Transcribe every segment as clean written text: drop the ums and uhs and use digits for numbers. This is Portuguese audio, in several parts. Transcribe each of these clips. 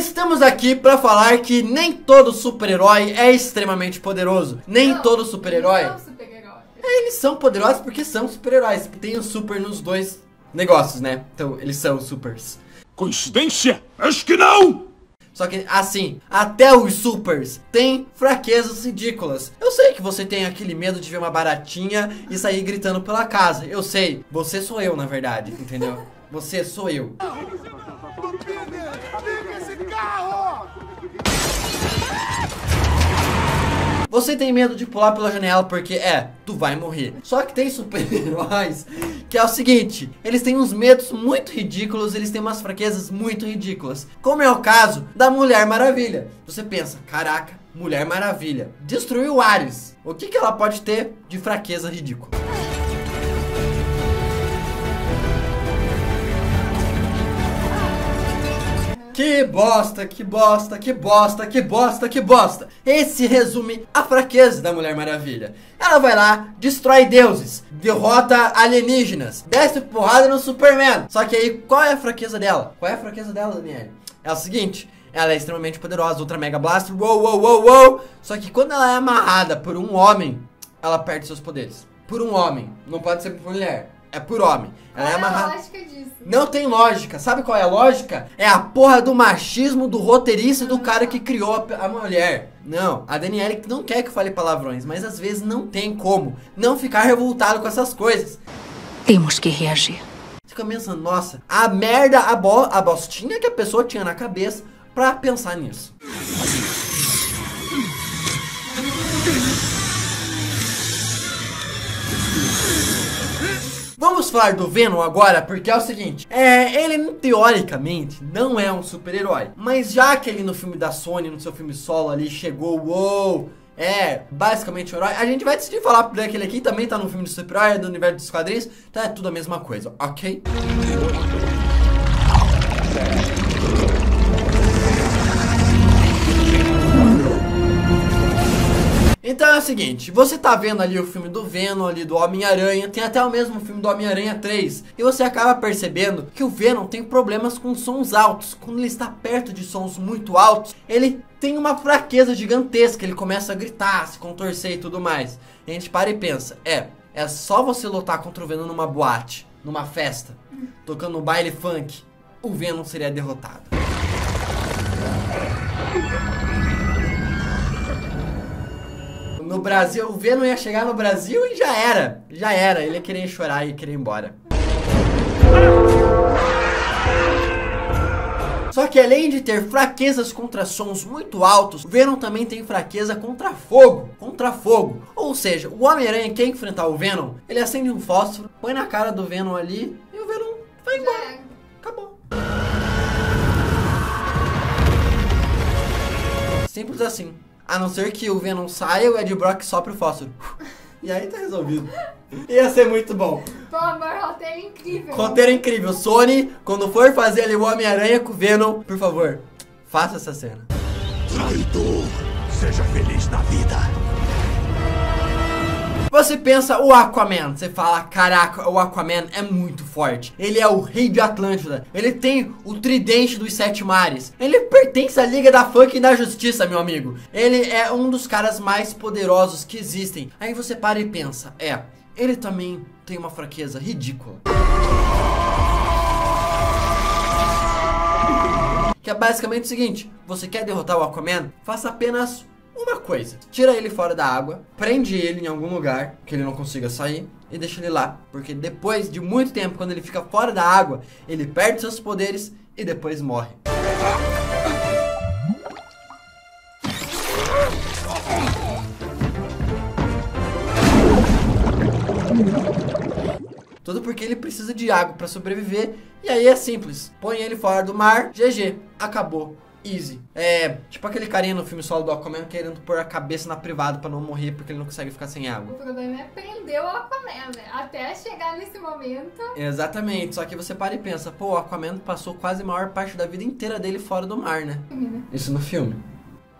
estamos aqui para falar que nem todo super-herói é extremamente poderoso. Nem todo super-herói. Eles são poderosos porque são super-heróis. Tem o super nos dois negócios, né? Então, eles são supers. Coincidência? Acho que não! Só que, assim, até os supers têm fraquezas ridículas. Eu sei que você tem aquele medo de ver uma baratinha e sair gritando pela casa. Eu sei. Você sou eu, na verdade, entendeu? Você sou eu. Você tem medo de pular pela janela porque, tu vai morrer. Só que tem super-heróis que é o seguinte, eles têm uns medos muito ridículos, eles têm umas fraquezas muito ridículas. Como é o caso da Mulher Maravilha. Você pensa, caraca, Mulher Maravilha destruiu o Ares. O que que ela pode ter de fraqueza ridícula? Que bosta, que bosta, que bosta, que bosta, que bosta. Esse resume a fraqueza da Mulher Maravilha. Ela vai lá, destrói deuses, derrota alienígenas, desce porrada no Superman. Só que aí, qual é a fraqueza dela? Qual é a fraqueza dela, Daniel? É o seguinte, ela é extremamente poderosa, ultra mega blaster, wow. Só que quando ela é amarrada por um homem, ela perde seus poderes. Por um homem, não pode ser por mulher. É por homem. Ela é amarrada. Não tem lógica. Sabe qual é a lógica? É a porra do machismo do roteirista e do cara que criou a mulher. Não, a Daniele não quer que eu fale palavrões, mas às vezes não tem como não ficar revoltado com essas coisas. Temos que reagir. Você fica pensando, nossa, a merda, a bostinha que a pessoa tinha na cabeça pra pensar nisso. Vamos falar do Venom agora, porque é o seguinte, ele teoricamente não é um super-herói, mas já que ele no filme da Sony, no seu filme solo ali, chegou, basicamente um herói, a gente vai decidir falar porque ele aqui também tá no filme do super-herói, do universo dos quadrinhos, então é tudo a mesma coisa, ok? Então é o seguinte, você tá vendo ali o filme do Venom, ali do Homem-Aranha, tem até o mesmo filme do Homem-Aranha 3, e você acaba percebendo que o Venom tem problemas com sons altos, quando ele está perto de sons muito altos, ele tem uma fraqueza gigantesca, ele começa a gritar, se contorcer e tudo mais, e a gente para e pensa, é só você lutar contra o Venom numa boate, numa festa, tocando um baile funk, o Venom seria derrotado. No Brasil, o Venom ia chegar no Brasil e já era, ele ia querer chorar e querer ir embora. Só que além de ter fraquezas contra sons muito altos, o Venom também tem fraqueza contra fogo, Ou seja, o Homem-Aranha quer enfrentar o Venom, ele acende um fósforo, põe na cara do Venom ali e o Venom vai embora. Acabou. Simples assim. A não ser que o Venom saia, o Ed Brock sopra o fósforo. E aí tá resolvido. Ia ser muito bom. Pô, amor, roteiro incrível. Roteiro incrível. Sony, quando for fazer ali o Homem-Aranha com o Venom, por favor, faça essa cena. Traidor, seja feliz na vida. Você pensa o Aquaman, você fala, caraca, o Aquaman é muito forte. Ele é o rei de Atlântida, ele tem o tridente dos 7 mares. Ele pertence à Liga da Justiça, meu amigo. Ele é um dos caras mais poderosos que existem. Aí você para e pensa, ele também tem uma fraqueza ridícula. Que é basicamente o seguinte, você quer derrotar o Aquaman? Faça apenas uma coisa, tira ele fora da água, prende ele em algum lugar que ele não consiga sair e deixa ele lá, porque depois de muito tempo, quando ele fica fora da água, ele perde seus poderes e depois morre. Tudo porque ele precisa de água para sobreviver, e aí é simples, põe ele fora do mar, GG, acabou. Easy. É tipo aquele carinha no filme solo do Aquaman querendo pôr a cabeça na privada pra não morrer porque ele não consegue ficar sem água. O problema é prender o Aquaman, né? Até chegar nesse momento. Exatamente, só que você para e pensa, pô, o Aquaman passou quase a maior parte da vida inteira dele fora do mar, né? Isso no filme.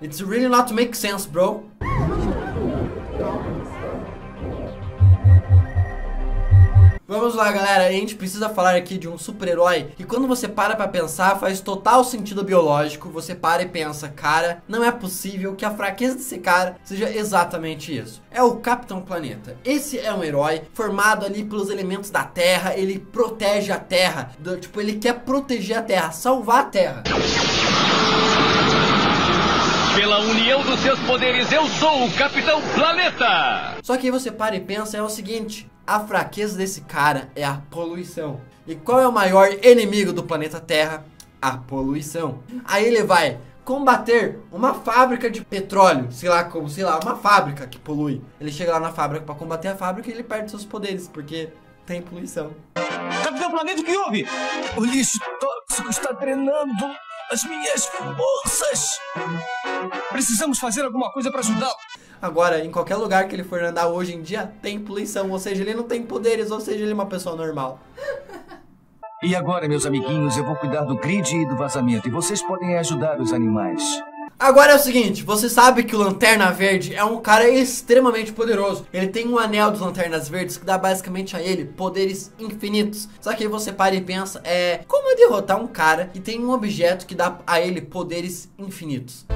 It's really not make sense, bro. Vamos lá, galera, a gente precisa falar aqui de um super-herói e quando você para pra pensar faz total sentido biológico. Você para e pensa, cara, não é possível que a fraqueza desse cara seja exatamente isso. É o Capitão Planeta. Esse é um herói formado ali pelos elementos da Terra, ele protege a Terra, tipo, ele quer proteger a Terra, salvar a Terra. Pela união dos seus poderes, eu sou o Capitão Planeta! Só que aí você para e pensa, é o seguinte, a fraqueza desse cara é a poluição. E qual é o maior inimigo do planeta Terra? A poluição. Aí ele vai combater uma fábrica de petróleo, sei lá como, sei lá, uma fábrica que polui. Ele chega lá na fábrica pra combater a fábrica e ele perde seus poderes, porque tem poluição. Capitão Planeta, o que houve? O lixo tóxico está drenando as minhas forças. Precisamos fazer alguma coisa para ajudá-lo. Agora, em qualquer lugar que ele for andar hoje em dia, tem poluição. Ou seja, ele não tem poderes, ou seja, ele é uma pessoa normal. E agora, meus amiguinhos, eu vou cuidar do grid e do vazamento. E vocês podem ajudar os animais. Agora é o seguinte, você sabe que o Lanterna Verde é um cara extremamente poderoso. Ele tem um anel dos Lanternas Verdes que dá basicamente a ele poderes infinitos. Só que aí você para e pensa, como derrotar um cara que tem um objeto que dá a ele poderes infinitos?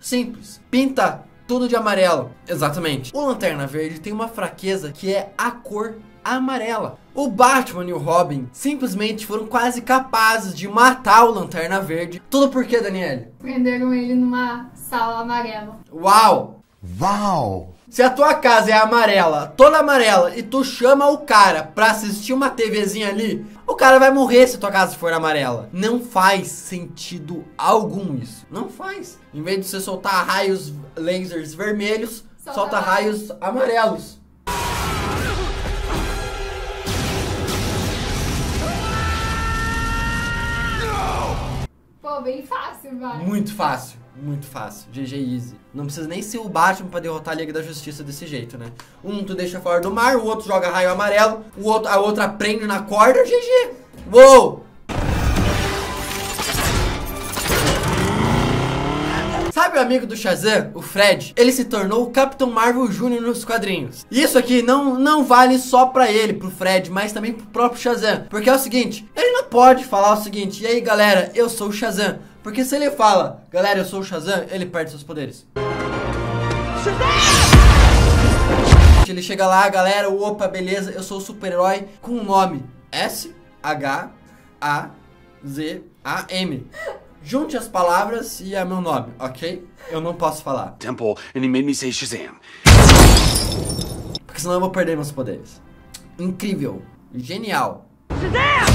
Simples, pinta tudo de amarelo. Exatamente, o Lanterna Verde tem uma fraqueza que é a cor amarela. O Batman e o Robin simplesmente foram quase capazes de matar o Lanterna Verde. Tudo porque, Daniele? Prenderam ele numa sala amarela. Uau! Uau! Se a tua casa é amarela, toda amarela, e tu chama o cara pra assistir uma TVzinha ali, o cara vai morrer se tua casa for amarela. Não faz sentido algum isso. Não faz. Em vez de você soltar raios lasers vermelhos, solta raios amarelos. Bem fácil, vai. Muito fácil, muito fácil. GG easy. Não precisa nem ser o Batman pra derrotar a Liga da Justiça desse jeito, né? Um tu deixa fora do mar, o outro joga raio amarelo, o outro, a outra prende na corda, GG. Uou! Sabe o amigo do Shazam, o Fred? Ele se tornou o Capitão Marvel Jr. nos quadrinhos. Isso aqui não vale só pra ele, pro Fred, mas também pro próprio Shazam. Porque é o seguinte, ele não pode falar o seguinte, e aí galera, eu sou o Shazam. Porque se ele fala, galera, eu sou o Shazam, ele perde seus poderes. Shazam! Ele chega lá, galera, opa, beleza, eu sou o super-herói com o nome S-H-A-Z-A-M. Junte as palavras e é meu nome, ok? Eu não posso falar. Temple, and he made me say Shazam. Porque senão eu vou perder meus poderes. Incrível. Genial. Shazam!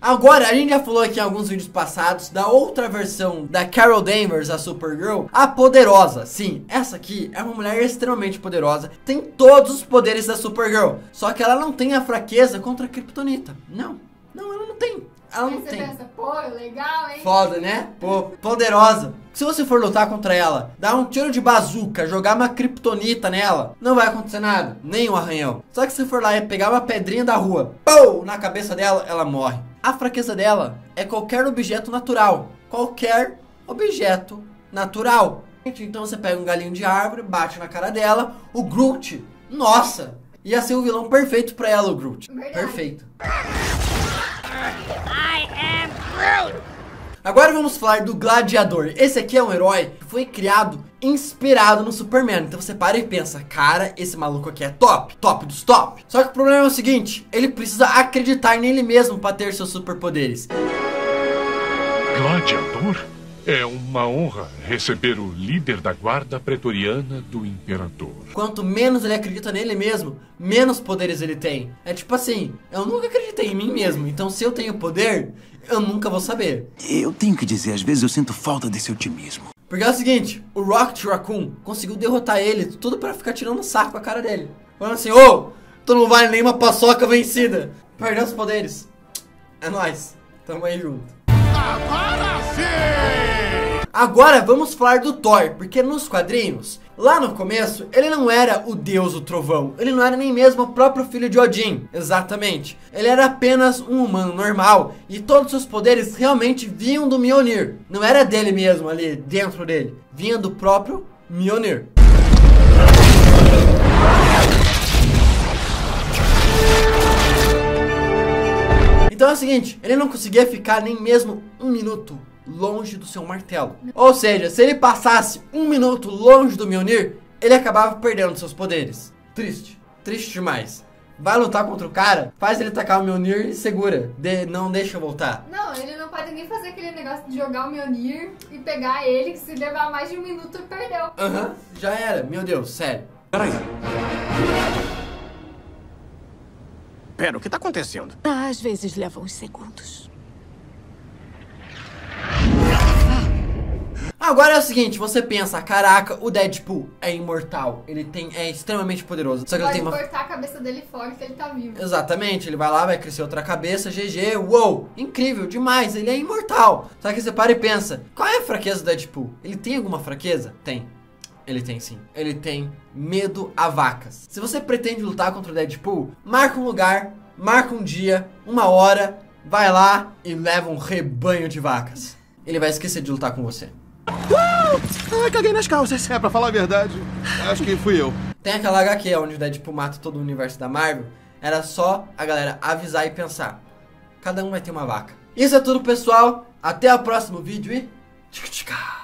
Agora, a gente já falou aqui em alguns vídeos passados da outra versão da Carol Danvers, a Supergirl, a poderosa. Sim, essa aqui é uma mulher extremamente poderosa, tem todos os poderes da Supergirl. Só que ela não tem a fraqueza contra a Kryptonita. Não, não, ela não tem. Ela não tem. Pensa, pô, legal, hein? Foda, né? Pô, poderosa. Se você for lutar contra ela, dar um tiro de bazuca, jogar uma kryptonita nela, não vai acontecer nada, nem um arranhão. Só que se for lá e pegar uma pedrinha da rua, pô, na cabeça dela, ela morre. A fraqueza dela é qualquer objeto natural. Qualquer objeto natural. Então você pega um galinho de árvore, bate na cara dela, o Groot, nossa, ia ser o vilão perfeito pra ela, o Groot. Verdade. Perfeito. I am Groot. Agora vamos falar do Gladiador. Esse aqui é um herói que foi criado inspirado no Superman. Então você para e pensa, cara, esse maluco aqui é top, top dos top. Só que o problema é o seguinte, ele precisa acreditar nele mesmo para ter seus superpoderes. Gladiador? É uma honra receber o líder da guarda pretoriana do imperador. Quanto menos ele acredita nele mesmo, menos poderes ele tem. É tipo assim, eu nunca acreditei em mim mesmo, então se eu tenho poder, eu nunca vou saber. Eu tenho que dizer, às vezes eu sinto falta desse otimismo. Porque é o seguinte, o Rocket Raccoon conseguiu derrotar ele, tudo pra ficar tirando o saco a cara dele. Falando assim, ô, tu não vale nenhuma paçoca vencida. Perdeu os poderes. É nóis, tamo aí junto. Agora sim! Agora vamos falar do Thor, porque nos quadrinhos, lá no começo, ele não era o deus do trovão, ele não era nem mesmo o próprio filho de Odin, exatamente. Ele era apenas um humano normal, e todos os seus poderes realmente vinham do Mjolnir. Não era dele mesmo ali, dentro dele, vinha do próprio Mjolnir. Então é o seguinte, ele não conseguia ficar nem mesmo um minuto longe do seu martelo. Ou seja, se ele passasse um minuto longe do Mjolnir, ele acabava perdendo seus poderes. Triste, triste demais. Vai lutar contra o cara, faz ele tacar o Mjolnir e segura. Não deixa voltar. Não, ele não pode nem fazer aquele negócio de jogar o Mjolnir e pegar ele, que se levar mais de um minuto e perdeu. Aham, já era. Meu Deus, sério. Peraí. Pera, o que tá acontecendo? Às vezes leva uns segundos. Agora é o seguinte, você pensa, caraca, o Deadpool é imortal, ele tem, é extremamente poderoso. Só que ele tem uma... cortar a cabeça dele fora que ele tá vivo. Exatamente, ele vai lá, vai crescer outra cabeça, GG, uou, incrível, demais, ele é imortal. Só que você para e pensa, qual é a fraqueza do Deadpool? Ele tem alguma fraqueza? Tem. Ele tem sim, ele tem medo a vacas. Se você pretende lutar contra o Deadpool, marca um lugar, marca um dia, uma hora, vai lá e leva um rebanho de vacas. Ele vai esquecer de lutar com você. Ah, caguei nas calças. É, pra falar a verdade, acho que fui eu. Tem aquela HQ onde o Deadpool mata todo o universo da Marvel. Era só a galera avisar e pensar. Cada um vai ter uma vaca. Isso é tudo, pessoal. Até o próximo vídeo e... tchau, tchau.